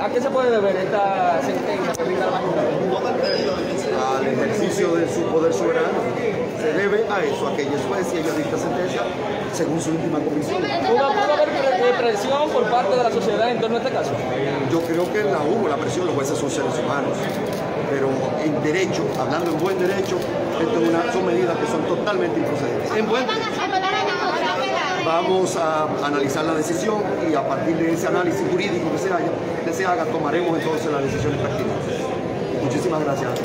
¿A qué se puede deber esta sentencia que brinda la magistrada? Al ejercicio de su poder soberano. Se debe a eso, a que ella es juez y ella dicta sentencia según su íntima convicción. ¿Pudo haber presión por parte de la sociedad en torno a este caso? Yo creo que la hubo, la presión, los jueces son seres humanos. Pero en derecho, hablando en buen derecho, son medidas que son totalmente improcedentes. En buen vamos a analizar la decisión y a partir de ese análisis jurídico que se haga, tomaremos entonces las decisiones pertinentes. Muchísimas gracias.